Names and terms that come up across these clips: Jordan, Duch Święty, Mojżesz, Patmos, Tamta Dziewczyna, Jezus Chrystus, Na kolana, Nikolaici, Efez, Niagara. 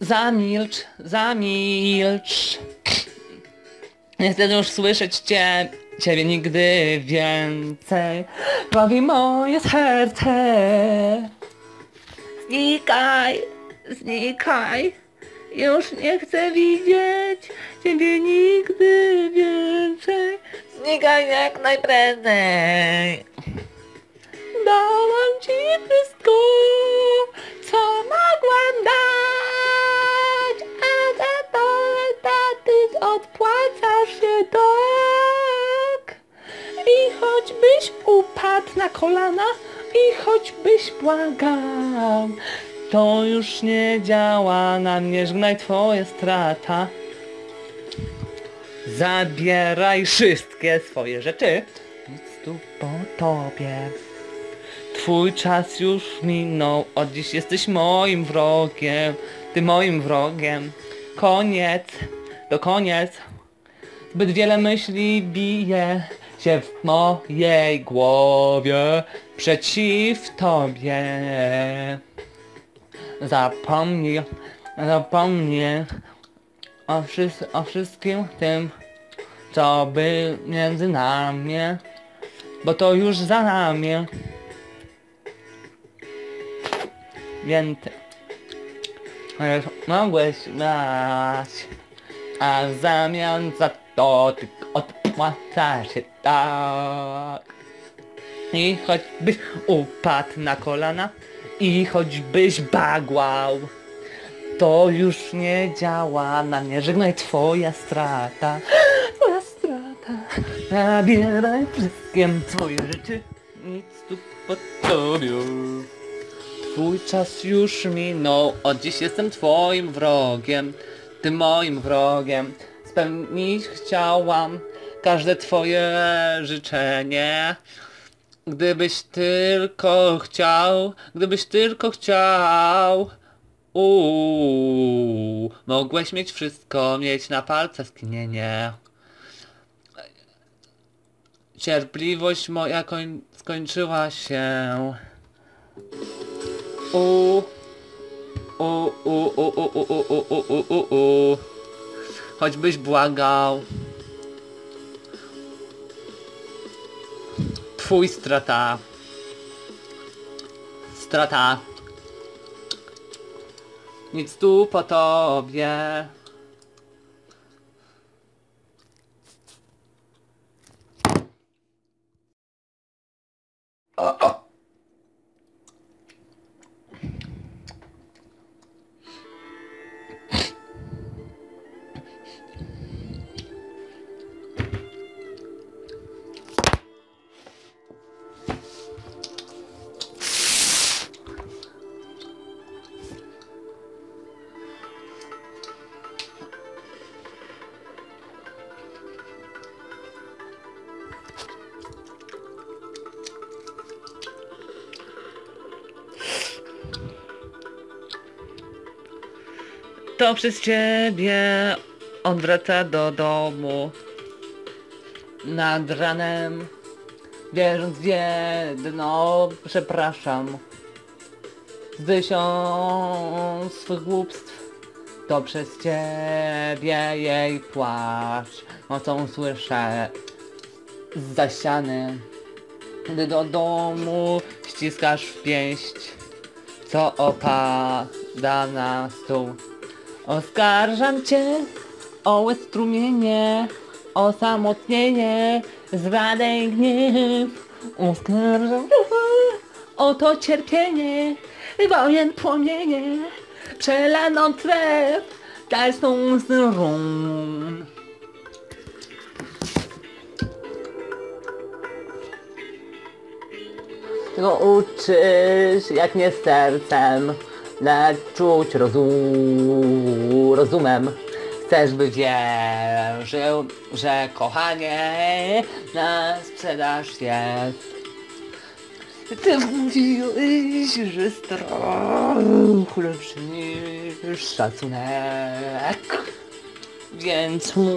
Zamilcz, zamilcz. Nie chcę już słyszeć ciebie nigdy więcej. Bawi moje serce. Znikaj, znikaj. Już nie chcę widzieć ciebie nigdy więcej. Znikaj jak najprędzej. Dałam ci wszystko, co mogłam dać, a za to ty odpłacasz się tak. I choćbyś upadł na kolana, i choćbyś błagał, to już nie działa na mnie, żegnaj twoje strata. Zabieraj wszystkie swoje rzeczy, nic tu po tobie. Twój czas już minął, od dziś jesteś moim wrogiem. Ty moim wrogiem. Koniec, to koniec. Zbyt wiele myśli bije się w mojej głowie przeciw tobie. Zapomnij, zapomnij o wszystkim tym, co by między nami, bo to już za nami. Więc mogłeś dać, a w zamian za to ty odpłacasz się tak. I choćbyś upadł na kolana, i choćbyś bagłał, to już nie działa na mnie, żegnaj twoja strata. Twoja strata. Zabieraj wszystkim twoje rzeczy, nic tu pod tobie. Twój czas już minął, od dziś jestem twoim wrogiem, ty moim wrogiem. Spełnić chciałam każde twoje życzenie. Gdybyś tylko chciał, gdybyś tylko chciał. Mogłeś mieć wszystko, mieć na palce skinienie. Cierpliwość moja skończyła się. Choćbyś błagał. Twój strata. Strata. Nic tu po tobie. To przez ciebie on wraca do domu nad ranem, wierząc w jedno, przepraszam, z 1000 swych głupstw. To przez ciebie jej płacz mocą słyszę zasiany, gdy do domu ściskasz w pięść, co opada na stół. Oskarżam cię o łez strumienie, osamotnienie, zradę i gniew. Oskarżam cię o to cierpienie, wojen płomienie, przelaną krew, dalsną z run. Tego uczysz, jak nie sercem, lecz czuć rozumem. Chcesz, by wierzył, że kochanie na sprzedaż jest. Ty mówiłeś, że strach lepszy niż szacunek, więc mu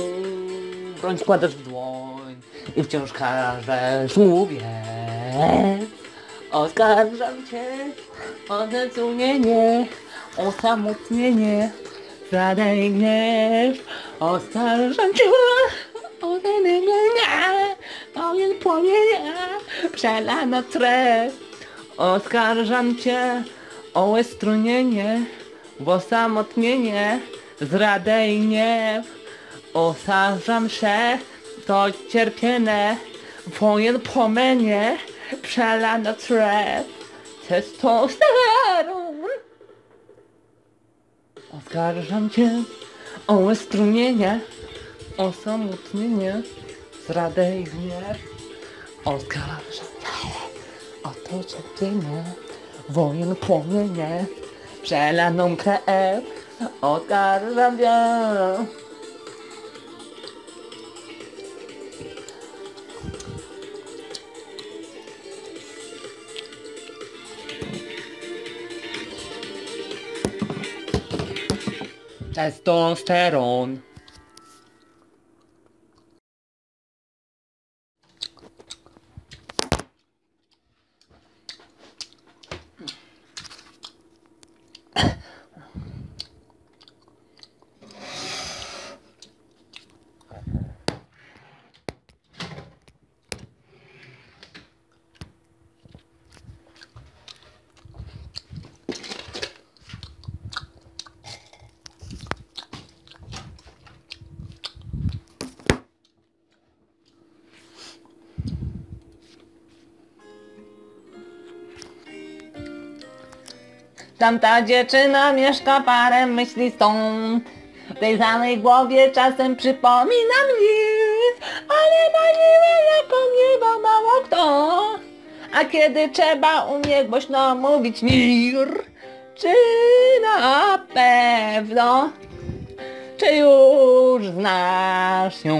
broń składasz w dłoń i wciąż każesz mu biec. Oskarżam cię o zezunienie, osamotnienie, zdradę i gniew. Oskarżam cię o zaniemienia, ogień płomienia, przelano krew. Oskarżam cię o strunienie, w osamotnienie, zdradę i gniew. Oskarżam się, to cierpienie, wojen płomienie, przelano krew, testosteron. Oskarżam cię o strumienie, o samotnienie, zdradę i gniew. Oskarżam cię o to cierpienie, wojen płomienie, przelaną krew. Oskarżam cię. Testosteron. Tamta dziewczyna mieszka parę myśli stąd. W tej samej głowie czasem przypominam nic, ale na miłe jaką nieba mało kto. A kiedy trzeba umie głośno mówić mir, czy na pewno, czy już znasz ją?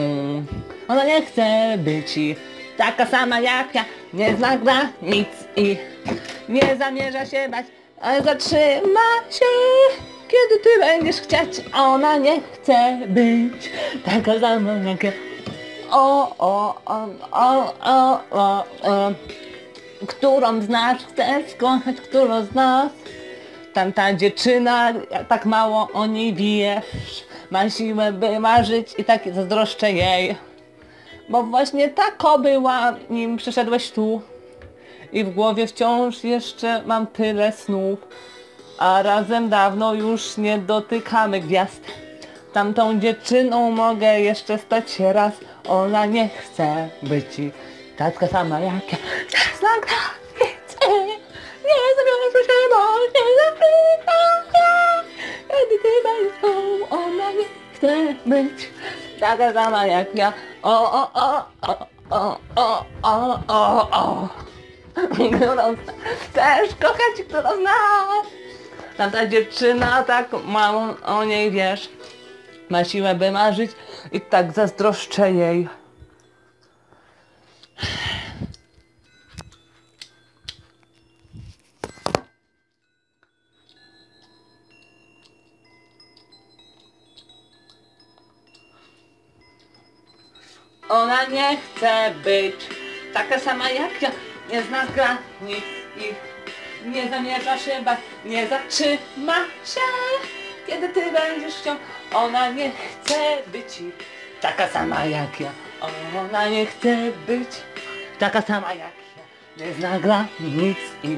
Ona nie chce być taka sama jak ja, nie zna granic i nie zamierza się bać. Ale zatrzyma się, kiedy ty będziesz chciać. Ona nie chce być taka sama jak ja. Którą znasz, chcesz kochać, którą z nas. Tamta dziewczyna, tak mało o niej wiesz. Ma siłę by marzyć i tak zazdroszczę jej. Bo właśnie tako była, nim przyszedłeś tu. I w głowie wciąż jeszcze mam tyle snów, a razem dawno już nie dotykamy gwiazd. Tamtą dziewczyną mogę jeszcze stać się raz. Ona nie chce być taka sama jak ja. Nie zawiążę się, bo się zaprzyjaźnię. Kiedy ty będziesz tą, ona nie chce być taka sama jak ja. Którą chcesz kochać, którą znasz. Tamta dziewczyna, tak mało o niej wiesz. Ma siłę by marzyć i tak zazdroszczę jej. Ona nie chce być taka sama jak ja. Nie zna granic i nie zamierza się bać, nie zatrzyma się, kiedy ty będziesz chciał. Ona nie chce być taka sama jak ja. Ona nie chce być taka sama jak ja. Nie zna granic i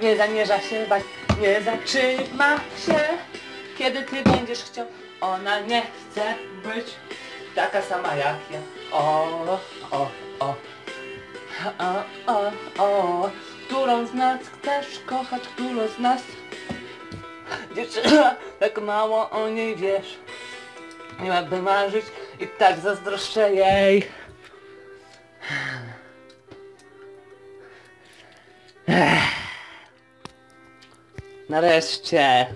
nie zamierza się bać, nie zatrzyma się, kiedy ty będziesz chciał. Ona nie chce być taka sama jak ja. Którą z nas chcesz kochać, którą z nas? Dziewczyna, tak mało o niej wiesz. Nie ma by marzyć i tak zazdroszczę jej. Nareszcie.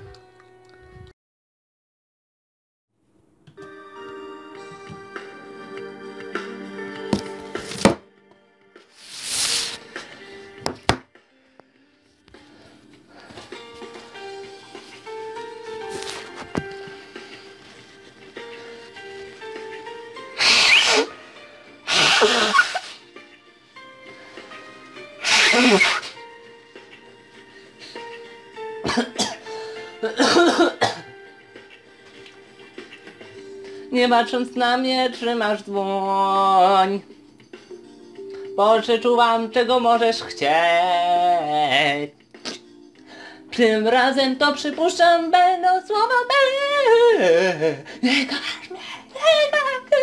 Nie patrząc na mnie, trzymasz dłoń. Boże, czułam, czego możesz chcieć. Tym razem to przypuszczam, będą słowa be. Nie kochasz mnie, nie kochasz mnie.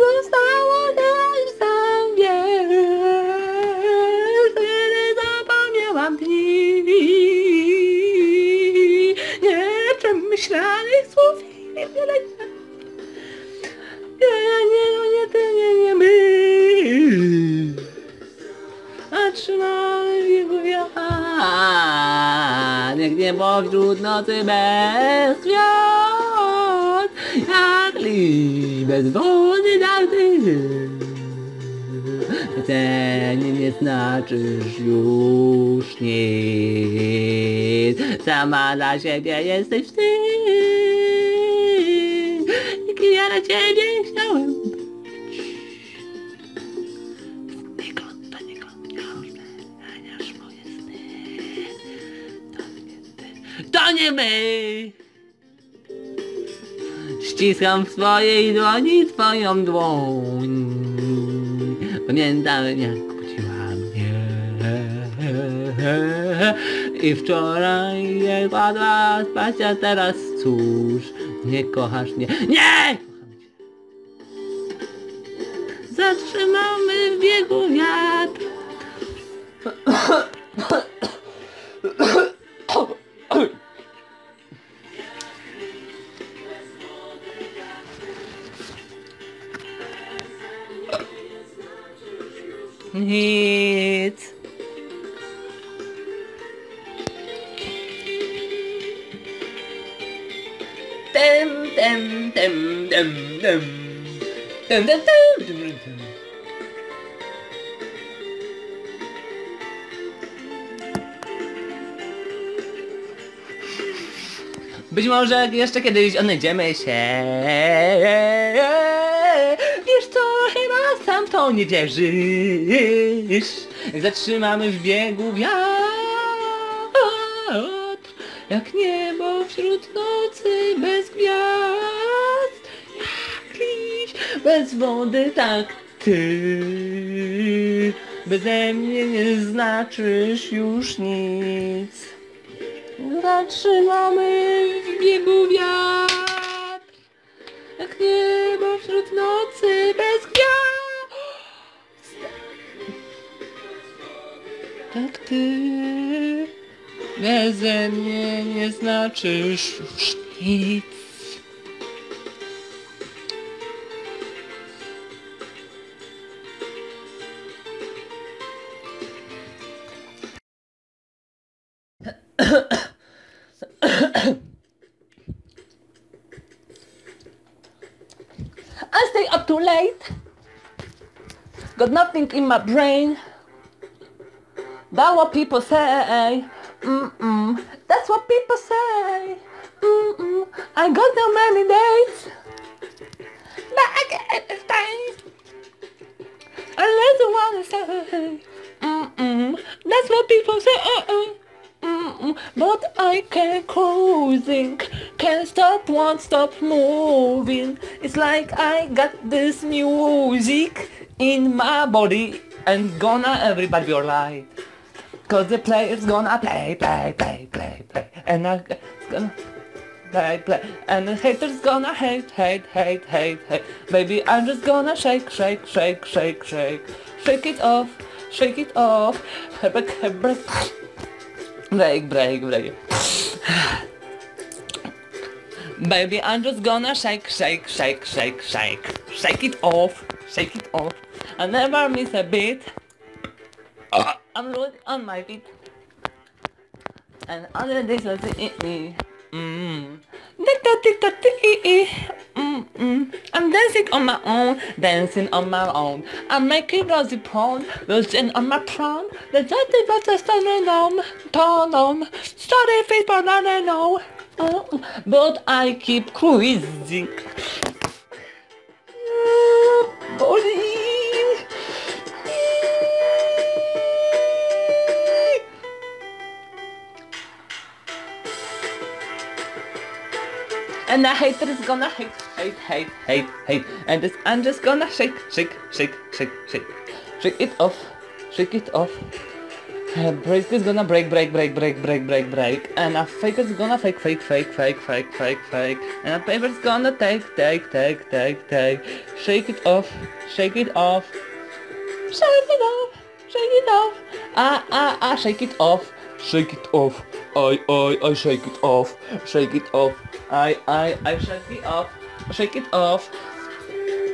Zostało też sam wiesz, kiedy zapomniałam dni. Nie czym myślanych słów i nie wiele. Jak niebo wśród nocy bez gwiazd, jak liść bez wody na tył. Cenie nie znaczysz już nic, sama dla siebie jesteś ty. Nikt ja na ciebie chciałem być. To nie my! Ściskam w swojej dłoni twoją dłoń. Pamiętam, jak budziła mnie i wczoraj nie padła spać, a teraz cóż, nie kochasz mnie. Nie! Zatrzymamy w biegu wiatr. Nic. Tym. Być może jeszcze kiedyś odnajdziemy się. Wiesz co, chyba sam w to nie wierzysz. Zatrzymamy w biegu wiatr, jak niebo wśród nocy bez gwiazd, jak liść bez wody, tak ty. Beze mnie nie znaczysz już nic. Zatrzymamy w biegu wiatr, jak niebo wśród nocy bez gwiazd, tak ty beze mnie nie znaczysz już nic. I stay up too late, got nothing in my brain. That's what people say. That's what people say. I got so many dates, but I can't understand. I let the one say. That's what people say. But I can't closing, can't stop, won't stop moving. It's like I got this music in my body and gonna everybody be alright. Cause the player's gonna play, and I'm gonna play, and the haters gonna hate. Baby, I'm just gonna shake. Shake it off. Break. Baby, I'm just gonna shake. Shake it off. I never miss a beat. I'm losing on my feet. And under this is me. I'm dancing on my own, I'm making rosy prawn, dancing on my prawn. The dirty butter standing on, torn on, sorry feet but I know. But I keep cruising. Body. and the hater is gonna hate, hate, hate, hate, hate, and I'm just gonna shake, shake, shake, shake, shake, shake it off, shake it off. Break is gonna break, break, break, break, break, break, break, and a fake is gonna fake, fake, fake, fake, fake, fake, fake, and a paper's gonna take, take, take, take, take, shake it off, shake it off, shake it off, shake it off, ah, shake it off, shake it off, I shake it off, shake it off, I shake it off, shake it off.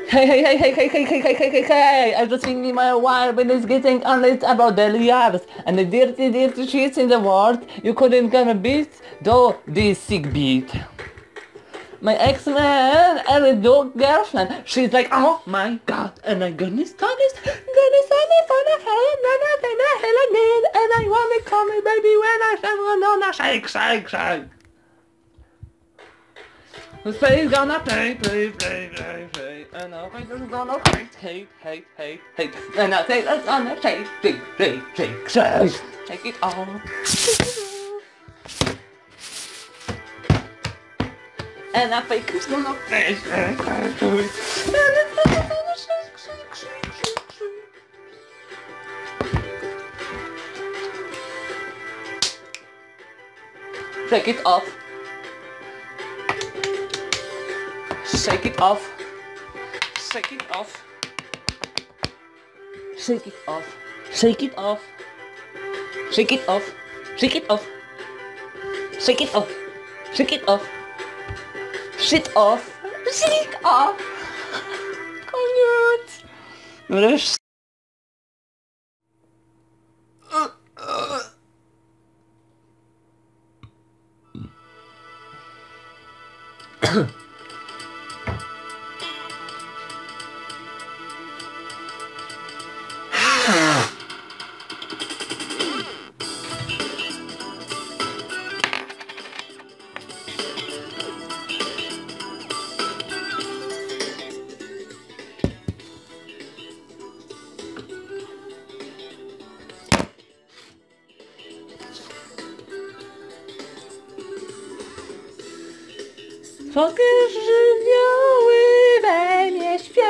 Hey, hey, hey, hey, hey, hey, hey, hey, hey, hey, hey, I'm just thinking my wife and it's getting honest about the liars and the dirty shits in the world. You couldn't come a beat, though this sick beat. My ex-man and a dog girlfriend, she's like, oh my god, and I'm gonna start this, gonna start this on the phone, and I wanna call me baby when I'm gonna shake, shake, shake. The space gonna play, play, play, play, play, and the haters gonna hate, hate, hate, hate, hate, and the haters gonna shake, shake, shake, shake, shake, shake it all. And the fakers gonna play, play, play, play, and the haters gonna shake, shake, shake, shake, shake. Shake it off. Shake it off, shake it off, shake it off, shake it off, shake it off, shake it off, shake it off, shake it off, shit off, shake off, koniec. Polskie żywioły we mnie śpią.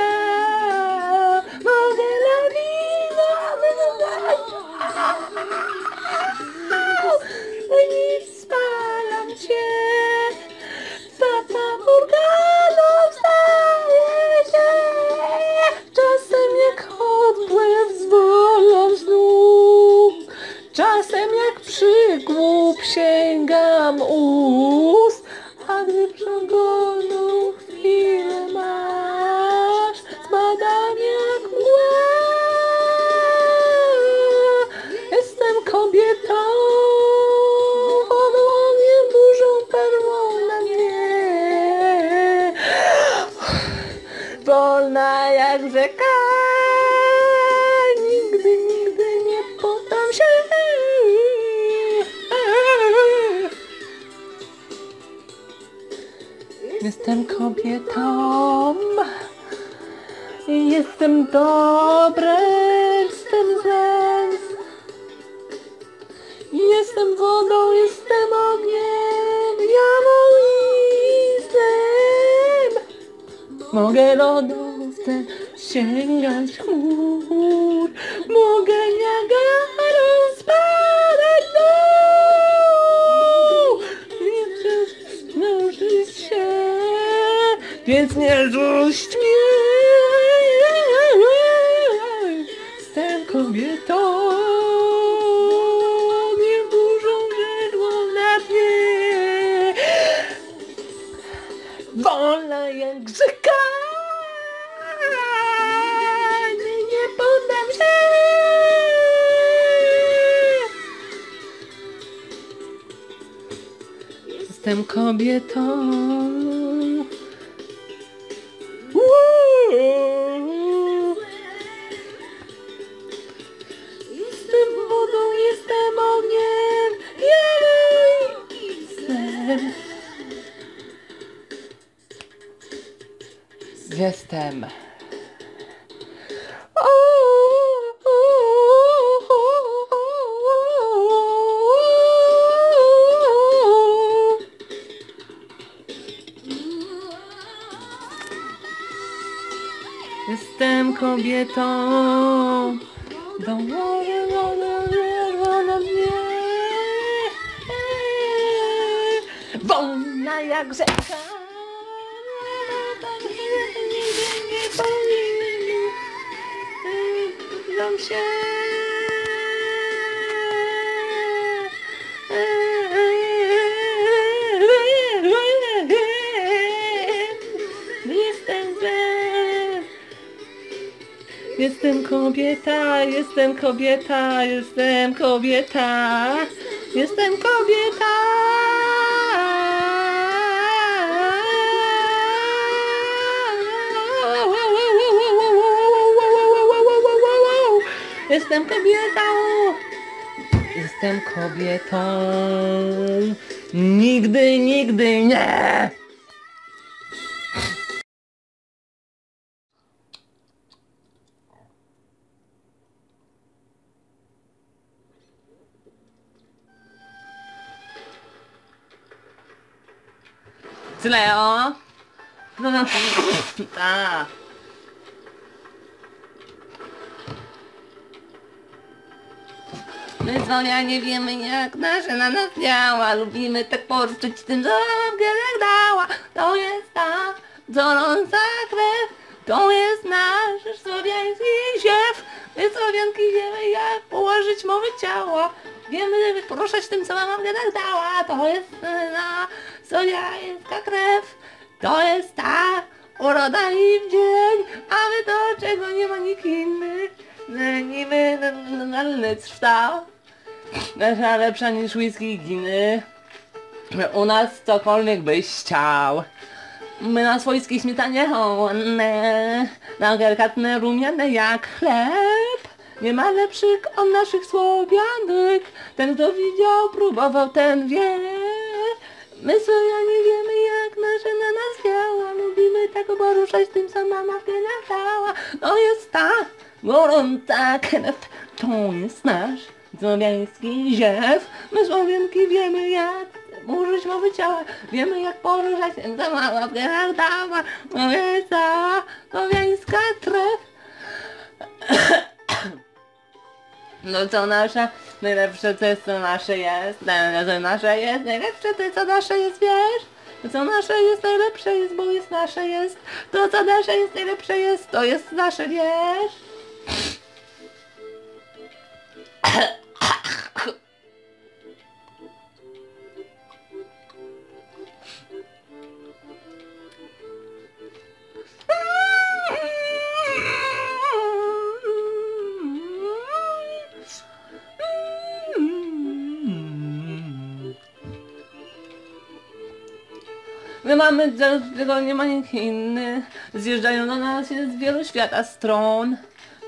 Mogę lawinować, nic spalam cię. Tata organom staje się. Czasem jak odpływ zwolą z nóg. Czasem jak przygłup sięgam ust. A gdy przegonu chwilę masz, zbadam jak mgła. Jestem kobietą, odłonię dużą perłą na mnie. Wolna jak rzeka, nigdy, nigdy nie poddam się. Jestem kobietą, jestem dobra, jestem zęs, jestem wodą, jestem ogniem, ja jestem. Mogę lodówce sięgać chmur, mogę Niagarą spadać dół, nie przez się. Więc nie złość mnie, jestem kobietą, nie burzą żydło na mnie. Wolna jak rzeka, nie poddam się. Jestem kobietą. Jestem. kobietą. Do mojej wolna wolna jak rzeka. Dam się. Jestem kobieta, jestem kobieta, jestem kobieta, jestem kobieta. Jestem kobietą, jestem kobietą. Nigdy, nigdy nie. Cleo! No na ta. My dzwonianie wiemy jak nasza na nas działa. Lubimy tak poruszyć tym wzorem, jak dała. To jest ta dzwonąca krew. To jest nasz słowiański ziew. My słowianki wiemy jak położyć mowy ciała. Wiemy poruszać tym, co mama tak dała. To jest na słowiańska krew. To jest ta uroda i w dzień. A my to, czego nie ma nikt inny. Niby normalny trztał. Nasza lepsza niż whisky giny. U nas cokolwiek byś chciał. My na swojskiej śmietanie one, na delikatne rumiane jak chleb. Nie ma lepszych od naszych słowianek. Ten kto widział, próbował, ten wie. My Słowianie wiemy jak nasze na nas działa. Lubimy tak poruszać tym co mama wynadała. To jest ta gorąca krew. To jest nasz słowiański ziew. My Słowianki wiemy jak użyć mowy ciała. Wiemy jak poruszać ten co mama wynadała. To jest ta słowiańska krew. No to nasze, najlepsze to jest co nasze jest, najlepsze to co nasze jest, wiesz? To co nasze jest, najlepsze jest, bo jest nasze jest. To co nasze jest, najlepsze jest, to jest nasze, wiesz? My mamy cel, którego nie ma nikt inny. Zjeżdżają do nas z wielu świata stron.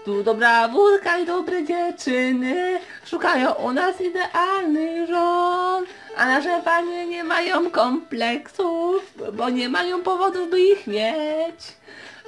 Tu dobra wódka i dobre dziewczyny. Szukają u nas idealnych żon. A nasze panie nie mają kompleksów, bo nie mają powodów, by ich mieć.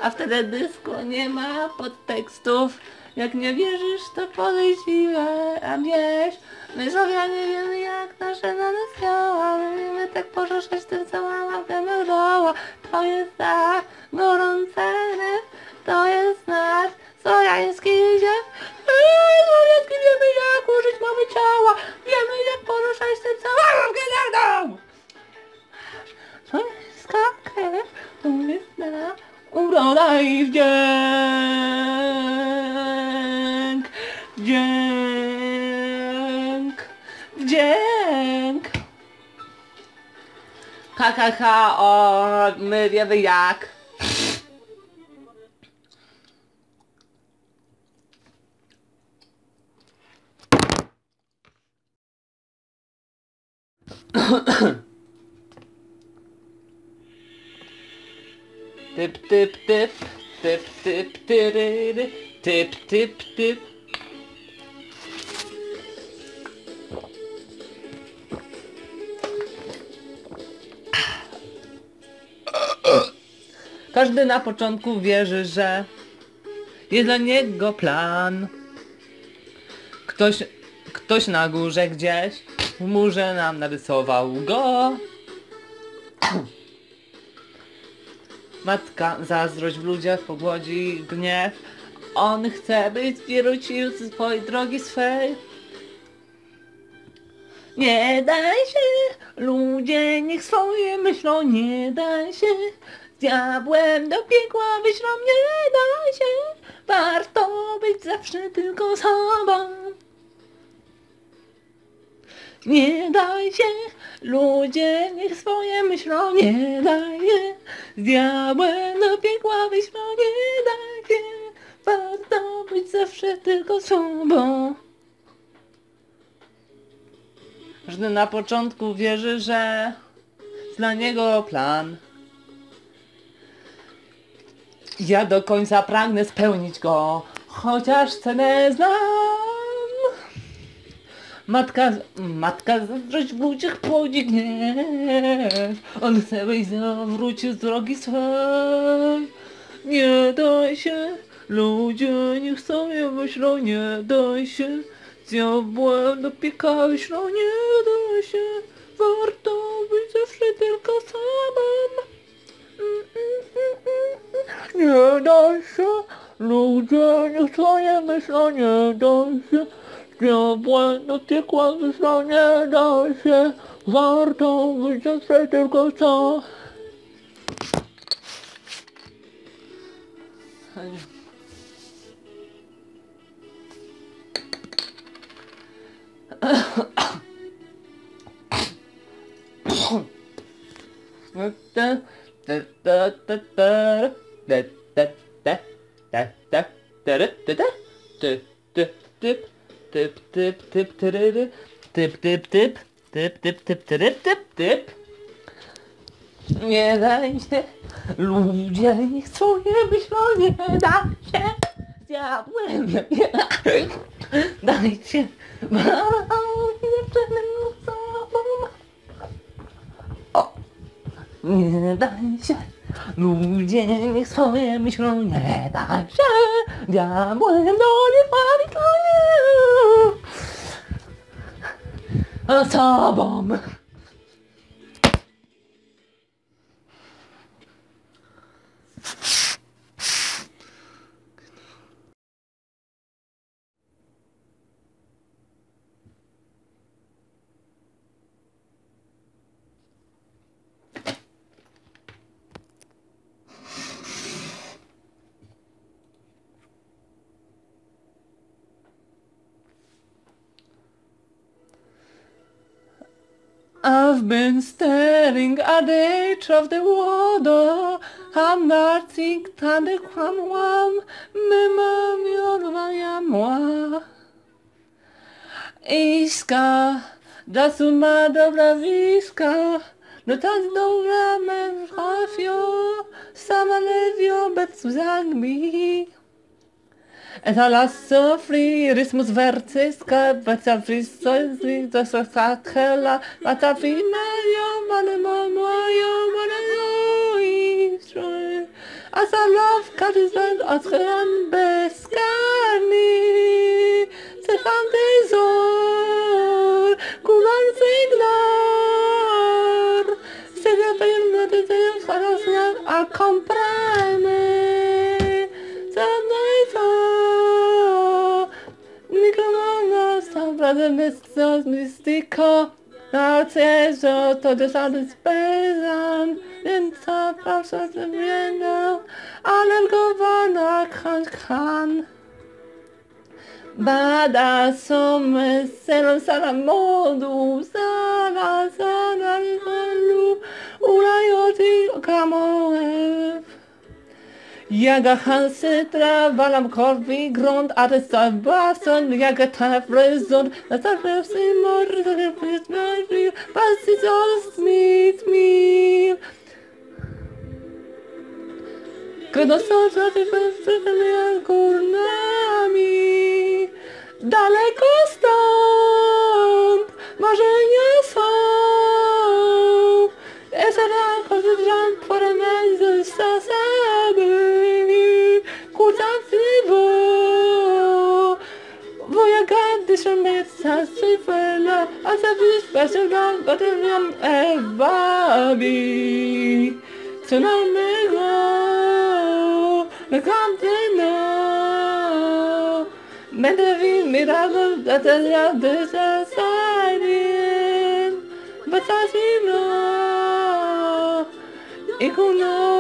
A wtedy dysku nie ma podtekstów. Jak nie wierzysz, to podejdź siłę, a wiesz. My Słowianie wiemy jak nasze na nas działa. Lubimy tak poruszać tym co mama wynadała. To jest ta gorąca krew. To jest nasz słowiański ziew. Słowiański wiemy jak użyć mowy ciała. Wiemy jak poruszać tym co mama wynadała. Słowiańska krew. To jest na uroda i wdzięk. Wdzięk. KKK, o, my wiemy jak. Typ, typ, typ, typ, typ, tyryry, typ, typ, typ. Każdy na początku wierzy, że jest dla niego plan. Ktoś na górze gdzieś w murze nam narysował go. Matka zazdrość w ludziach pobłodzi gniew, On chce, byś wrócił ze swojej drogi swej. Nie daj się, ludzie niech swoje myślą, nie daj się. Z diabłem do piekła wyślą, nie daj się. Warto być zawsze tylko sobą. Nie daj się, ludzie niech swoje myślą, nie daj się. Z diabłem do piekła wyślą, nie daj się. Warto być zawsze tylko sobą. Każdy na początku wierzy, że dla niego plan. Ja do końca pragnę spełnić go, chociaż cenę znam. Matka zazdrość w ludziach podźgnie. On chce, byś zawrócił z drogi swej. Nie daj się, ludzie niech sobie myślą, nie daj się. Z diabłem do piekła wyślą, nie da się. Warto być zawsze tylko samym. Nie da się, ludzie niech swoje myślą, nie da się. Z diabłem do piekła wyślą, nie da się. Warto być zawsze tylko co. Nie daj się, ludzie niech swoje myślą, nie da się. Ja byłem, dajcie. Nie daj się, ludzie niech swoje myślą, nie daj się, diabłem do nieba wyklonię sobą. I've been staring at the edge of the water. I'm nothing than the crumb, memoria moi. Iska, da suma dobra wiska, no tak dobra me trafio, sama lewio bez zagmi. Et alas sofri, rysmus wercyska, batafri sozli, dososa chela, batafri mejo, manemo mojo, manemo i szły. Asalov, każdy zląd odchylam bez karni, cecham dyzor, kulan sygnor, sygnor pewien młodyzejom, schodam sygnor, a kompramy. Razem jest to z mistyką, na cieżo to doszady z bezan, więc to proszę zmienią, ale gowana kan. Bada somy z celą salamodu, zala zalu, urajoty kamołew. Jaga hansytra, walam korwi grunt, a ty bason, jaga tafrezon, na tafrezon, mordy, pasy zos, mit, mit. Kredosorza, ty bezprzytymia górnami, daleko stąd, marzenia są. Esera, korzystam, poremę z sasami. Będę mi rano za ten radę za sajnym, bo co zimno i kuno.